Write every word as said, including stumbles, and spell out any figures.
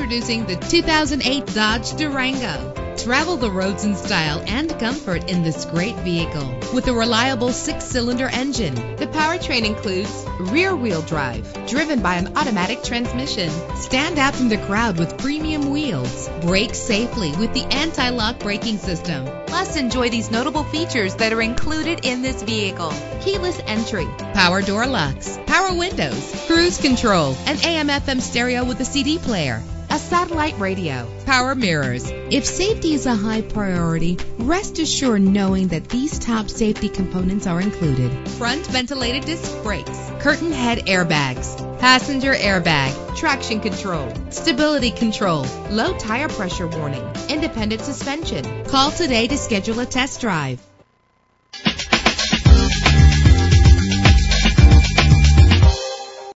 Introducing the two thousand eight Dodge Durango. Travel the roads in style and comfort in this great vehicle. With a reliable six-cylinder engine, the powertrain includes rear-wheel drive, driven by an automatic transmission. Stand out from the crowd with premium wheels. Brake safely with the anti-lock braking system. Plus, enjoy these notable features that are included in this vehicle: keyless entry, power door locks, power windows, cruise control, an A M F M stereo with a C D player, a satellite radio, power mirrors. If safety is a high priority, rest assured knowing that these top safety components are included: front ventilated disc brakes, curtain head airbags, passenger airbag, traction control, stability control, low tire pressure warning, independent suspension. Call today to schedule a test drive.